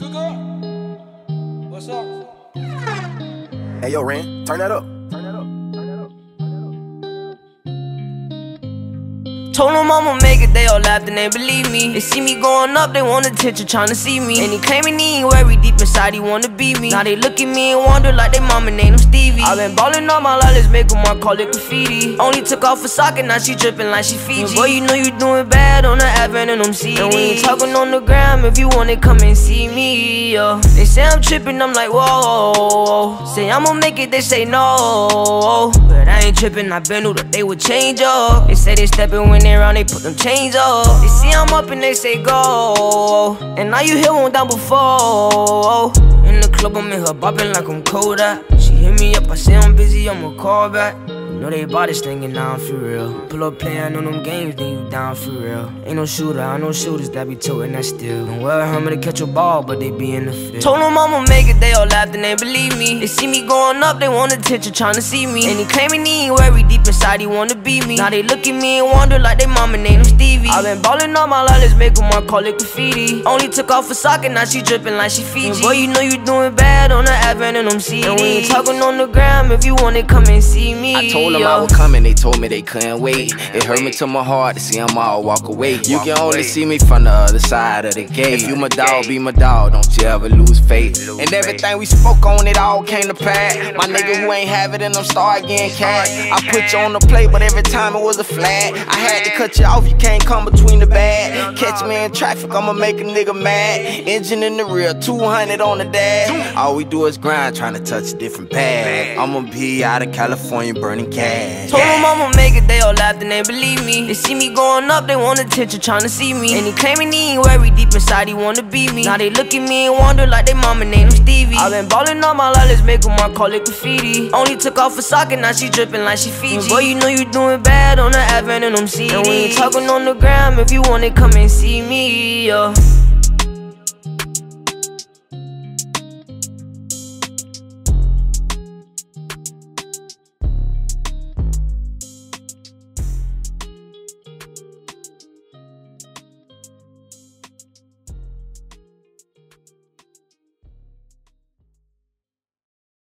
Coco, what's up? Hey, yo, Ren, turn that up. Told them I'ma make it, they all laughed and they believe me. They see me going up, they want attention, tryna see me. And he claiming he ain't worried, deep inside he wanna be me. Now they look at me and wonder like they mama named him Stevie. I been ballin' all my life, let's make them all call it graffiti. Only took off a sock and now she drippin' like she Fiji. Boy, you know you doing bad on the app and them CDs. And we ain't talkin' on the gram, if you want it, come and see me, yo. They say I'm trippin', I'm like, whoa. Say I'ma make it, they say no. But I ain't trippin', I been knew that they would change up. They say they steppin' when they around, they put them chains up. They see I'm up and they say go. And now you hear one down before. In the club I'm in her bopping like I'm Kodak. She hit me up, I say I'm busy, I'ma call back. Know they bought this thing and now I'm for real. Pull up playin' on them games, then you down for real. Ain't no shooter, I know shooters that be totin' that still. Don't wear a helmet to catch a ball, but they be in the field. Told them I'ma make it, they all laughed and they believe me. They see me going up, they want attention, tryna see me. And he claimin' he ain't worried, deep inside he wanna be me. Now they look at me and wonder like they mama named him Stevie. I been ballin' all my life, let's make them all call it graffiti. Only took off a sock and now she drippin' like she Fiji. And boy, you know you doin' bad on the app and them CDs. And we ain't talkin' on the gram, if you want it, come and see me. I told them I was coming, they told me they couldn't wait. It hurt me to my heart to see them all walk away. You can only see me from the other side of the gate. If you my dog, be my dog, don't you ever lose faith. And everything we spoke on, it all came to pass. My nigga who ain't have it in them start getting cash. I put you on the plate, but every time it was a flat. I had to cut you off, you can't come between the bag. Catch me in traffic, I'ma make a nigga mad. Engine in the rear, 200 on the dash. All we do is grind, trying to touch a different bag. I'ma be out of California, burning cash. Told them I'ma make it, they all laughed and they believe me. They see me going up, they want attention, tryna see me. And he claiming he ain't worried, deep inside he wanna be me. Now they look at me and wonder like they mama named him Stevie. I been ballin' all my life, let's make them all call it graffiti. Only took off a sock and now she drippin' like she Fiji. And boy, you know you doing bad on the app and them CDs. And we ain't talkin' on the gram, if you want it, come and see me, yo.